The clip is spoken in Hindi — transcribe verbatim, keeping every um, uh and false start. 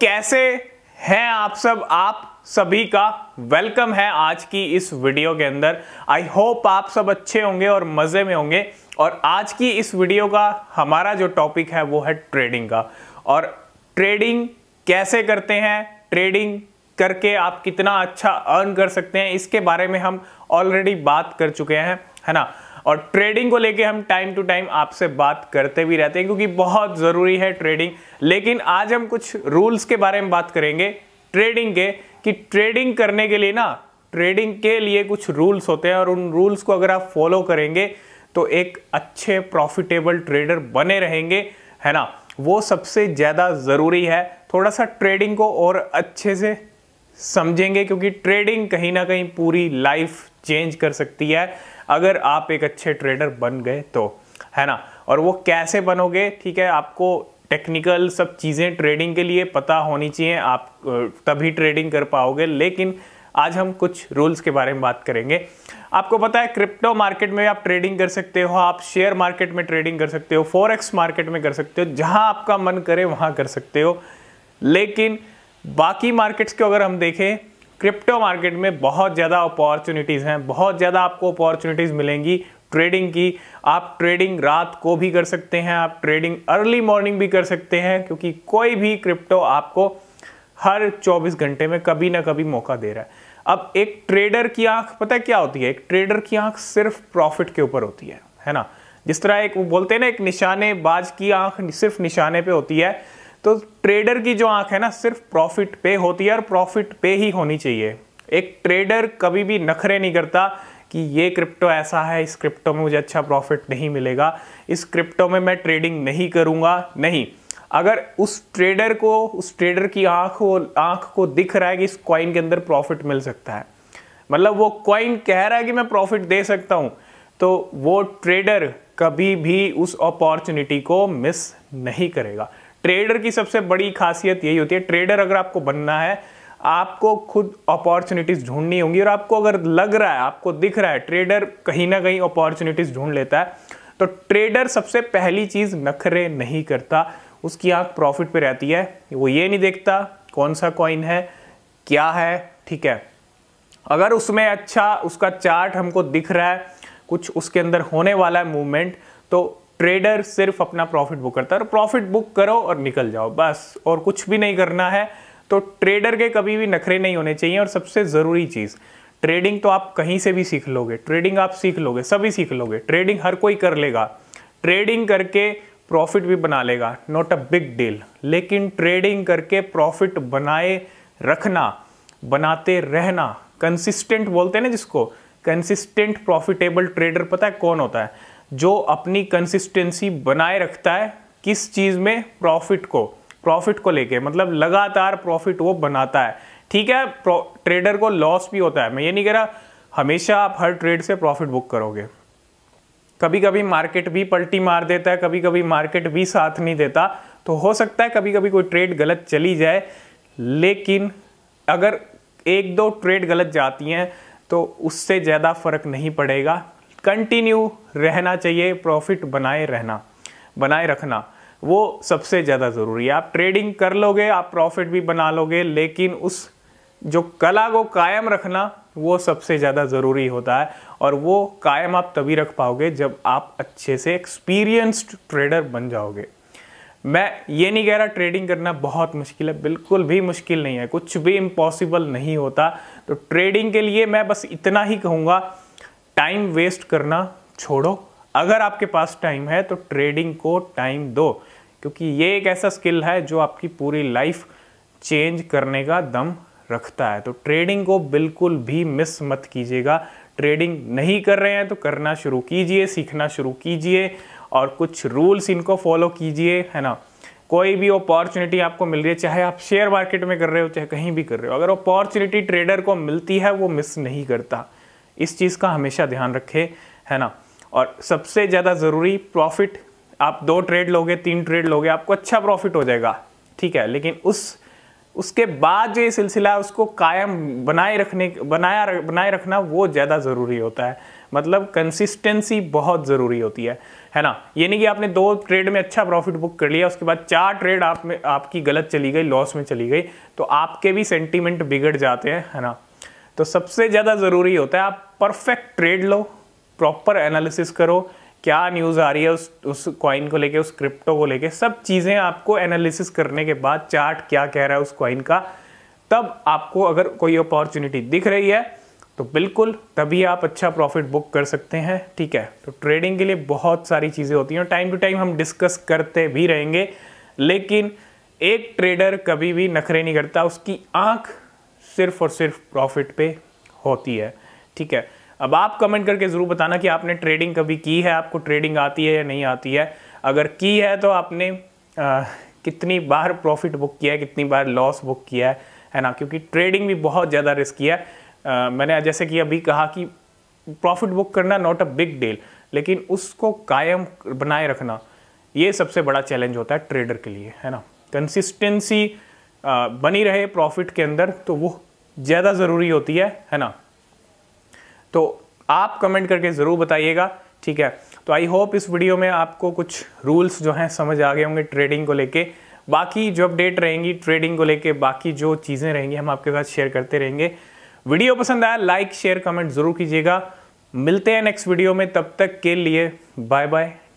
कैसे हैं आप सब? आप सभी का वेलकम है आज की इस वीडियो के अंदर। आई होप आप सब अच्छे होंगे और मज़े में होंगे। और आज की इस वीडियो का हमारा जो टॉपिक है वो है ट्रेडिंग का। और ट्रेडिंग कैसे करते हैं, ट्रेडिंग करके आप कितना अच्छा अर्न कर सकते हैं, इसके बारे में हम ऑलरेडी बात कर चुके हैं, है ना। और ट्रेडिंग को लेके हम टाइम टू टाइम आपसे बात करते भी रहते हैं क्योंकि बहुत ज़रूरी है ट्रेडिंग। लेकिन आज हम कुछ रूल्स के बारे में बात करेंगे ट्रेडिंग के, कि ट्रेडिंग करने के लिए ना, ट्रेडिंग के लिए कुछ रूल्स होते हैं और उन रूल्स को अगर आप फॉलो करेंगे तो एक अच्छे प्रॉफिटेबल ट्रेडर बने रहेंगे, है ना। वो सबसे ज़्यादा ज़रूरी है। थोड़ा सा ट्रेडिंग को और अच्छे से समझेंगे क्योंकि ट्रेडिंग कहीं ना कहीं पूरी लाइफ चेंज कर सकती है अगर आप एक अच्छे ट्रेडर बन गए तो, है ना। और वो कैसे बनोगे, ठीक है, आपको टेक्निकल सब चीज़ें ट्रेडिंग के लिए पता होनी चाहिए, आप तभी ट्रेडिंग कर पाओगे। लेकिन आज हम कुछ रूल्स के बारे में बात करेंगे। आपको पता है क्रिप्टो मार्केट में आप ट्रेडिंग कर सकते हो, आप शेयर मार्केट में ट्रेडिंग कर सकते हो, फॉरेक्स मार्केट में कर सकते हो, जहाँ आपका मन करे वहाँ कर सकते हो। लेकिन बाकी मार्केट्स को अगर हम देखें, क्रिप्टो मार्केट में बहुत ज़्यादा अपॉर्चुनिटीज़ हैं, बहुत ज़्यादा आपको अपॉर्चुनिटीज़ मिलेंगी ट्रेडिंग की। आप ट्रेडिंग रात को भी कर सकते हैं, आप ट्रेडिंग अर्ली मॉर्निंग भी कर सकते हैं, क्योंकि कोई भी क्रिप्टो आपको हर चौबीस घंटे में कभी ना कभी मौका दे रहा है। अब एक ट्रेडर की आंख पता है क्या होती है? एक ट्रेडर की आंख सिर्फ प्रॉफिट के ऊपर होती है, है ना। जिस तरह एक वो बोलते हैं ना, एक निशानेबाज की आंख सिर्फ निशाने पर होती है, तो ट्रेडर की जो आंख है ना सिर्फ प्रॉफिट पे होती है और प्रॉफिट पे ही होनी चाहिए। एक ट्रेडर कभी भी नखरे नहीं करता कि ये क्रिप्टो ऐसा है, इस क्रिप्टो में मुझे अच्छा प्रॉफिट नहीं मिलेगा, इस क्रिप्टो में मैं ट्रेडिंग नहीं करूँगा। नहीं, अगर उस ट्रेडर को, उस ट्रेडर की आंख आंख को दिख रहा है कि इस कॉइन के अंदर प्रॉफिट मिल सकता है, मतलब वो कॉइन कह रहा है कि मैं प्रॉफिट दे सकता हूँ, तो वो ट्रेडर कभी भी उस अपॉर्चुनिटी को मिस नहीं करेगा। ट्रेडर की सबसे बड़ी खासियत यही होती है। ट्रेडर अगर आपको बनना है, आपको खुद अपॉर्चुनिटीज़ ढूंढनी होंगी। और आपको अगर लग रहा है, आपको दिख रहा है ट्रेडर कहीं ना कहीं अपॉर्चुनिटीज़ ढूंढ लेता है, तो ट्रेडर सबसे पहली चीज़ नखरे नहीं करता, उसकी आंख प्रॉफिट पे रहती है। वो ये नहीं देखता कौन सा कॉइन है, क्या है, ठीक है। अगर उसमें अच्छा, उसका चार्ट हमको दिख रहा है, कुछ उसके अंदर होने वाला है मूवमेंट, तो ट्रेडर सिर्फ अपना प्रॉफिट बुक करता है। और प्रॉफिट बुक करो और निकल जाओ, बस, और कुछ भी नहीं करना है। तो ट्रेडर के कभी भी नखरे नहीं होने चाहिए। और सबसे ज़रूरी चीज़, ट्रेडिंग तो आप कहीं से भी सीख लोगे, ट्रेडिंग आप सीख लोगे, सभी सीख लोगे, ट्रेडिंग हर कोई कर लेगा, ट्रेडिंग करके प्रॉफिट भी बना लेगा, नॉट अ बिग डील। लेकिन ट्रेडिंग करके प्रॉफिट बनाए रखना, बनाते रहना, कंसिस्टेंट बोलते हैं ना जिसको, कंसिस्टेंट प्रॉफिटेबल ट्रेडर पता है कौन होता है? जो अपनी कंसिस्टेंसी बनाए रखता है किस चीज़ में, प्रॉफिट को, प्रॉफिट को लेके, मतलब लगातार प्रॉफिट वो बनाता है, ठीक है। ट्रेडर को लॉस भी होता है, मैं ये नहीं कह रहा हमेशा आप हर ट्रेड से प्रॉफिट बुक करोगे। कभी कभी मार्केट भी पलटी मार देता है, कभी कभी मार्केट भी साथ नहीं देता, तो हो सकता है कभी कभी कोई ट्रेड गलत चली जाए। लेकिन अगर एक दो ट्रेड गलत जाती हैं तो उससे ज़्यादा फर्क नहीं पड़ेगा। कंटिन्यू रहना चाहिए, प्रॉफिट बनाए रहना, बनाए रखना, वो सबसे ज़्यादा ज़रूरी है। आप ट्रेडिंग कर लोगे, आप प्रॉफिट भी बना लोगे, लेकिन उस जो कला को कायम रखना वो सबसे ज़्यादा ज़रूरी होता है। और वो कायम आप तभी रख पाओगे जब आप अच्छे से एक्सपीरियंस्ड ट्रेडर बन जाओगे। मैं ये नहीं कह रहा ट्रेडिंग करना बहुत मुश्किल है, बिल्कुल भी मुश्किल नहीं है, कुछ भी इम्पॉसिबल नहीं होता। तो ट्रेडिंग के लिए मैं बस इतना ही कहूँगा, टाइम वेस्ट करना छोड़ो। अगर आपके पास टाइम है तो ट्रेडिंग को टाइम दो, क्योंकि ये एक ऐसा स्किल है जो आपकी पूरी लाइफ चेंज करने का दम रखता है। तो ट्रेडिंग को बिल्कुल भी मिस मत कीजिएगा। ट्रेडिंग नहीं कर रहे हैं तो करना शुरू कीजिए, सीखना शुरू कीजिए, और कुछ रूल्स इनको फॉलो कीजिए, है ना। कोई भी अपॉर्चुनिटी आपको मिल रही है, चाहे आप शेयर मार्केट में कर रहे हो, चाहे कहीं भी कर रहे हो, अगर अपॉर्चुनिटी ट्रेडर को मिलती है वो मिस नहीं करता, इस चीज़ का हमेशा ध्यान रखें, है ना। और सबसे ज़्यादा ज़रूरी प्रॉफिट, आप दो ट्रेड लोगे, तीन ट्रेड लोगे, आपको अच्छा प्रॉफिट हो जाएगा, ठीक है। लेकिन उस उसके बाद जो ये सिलसिला है उसको कायम बनाए रखने बनाया बनाए रखना वो ज़्यादा ज़रूरी होता है। मतलब कंसिस्टेंसी बहुत ज़रूरी होती है है ना। ये नहीं कि आपने दो ट्रेड में अच्छा प्रॉफिट बुक कर लिया, उसके बाद चार ट्रेड आप में आपकी गलत चली गई, लॉस में चली गई, तो आपके भी सेंटिमेंट बिगड़ जाते हैं, है ना। तो सबसे ज़्यादा ज़रूरी होता है आप परफेक्ट ट्रेड लो, प्रॉपर एनालिसिस करो, क्या न्यूज़ आ रही है उस उस कॉइन को लेके, उस क्रिप्टो को लेके, सब चीज़ें आपको एनालिसिस करने के बाद, चार्ट क्या कह रहा है उस कॉइन का, तब आपको अगर कोई अपॉर्चुनिटी दिख रही है तो बिल्कुल तभी आप अच्छा प्रॉफिट बुक कर सकते हैं, ठीक है। तो ट्रेडिंग के लिए बहुत सारी चीज़ें होती हैं, टाइम टू टाइम हम डिस्कस करते भी रहेंगे, लेकिन एक ट्रेडर कभी भी नखरे नहीं करता, उसकी आँख सिर्फ और सिर्फ प्रॉफिट पे होती है, ठीक है। अब आप कमेंट करके ज़रूर बताना कि आपने ट्रेडिंग कभी की है, आपको ट्रेडिंग आती है या नहीं आती है, अगर की है तो आपने आ, कितनी बार प्रॉफिट बुक किया है, कितनी बार लॉस बुक किया है, है ना। क्योंकि ट्रेडिंग भी बहुत ज़्यादा रिस्की है। आ, मैंने जैसे कि अभी कहा कि प्रॉफिट बुक करना नॉट अ बिग डील, लेकिन उसको कायम बनाए रखना ये सबसे बड़ा चैलेंज होता है ट्रेडर के लिए, है ना। कंसिस्टेंसी बनी रहे प्रॉफिट के अंदर, तो वो ज़्यादा ज़रूरी होती है, है ना। तो आप कमेंट करके ज़रूर बताइएगा, ठीक है। तो आई होप इस वीडियो में आपको कुछ रूल्स जो हैं समझ आ गए होंगे ट्रेडिंग को लेके। बाकी जो अपडेट रहेंगी ट्रेडिंग को लेके, बाकी जो चीज़ें रहेंगी हम आपके साथ शेयर करते रहेंगे। वीडियो पसंद आया लाइक शेयर कमेंट ज़रूर कीजिएगा। मिलते हैं नेक्स्ट वीडियो में, तब तक के लिए बाय बाय।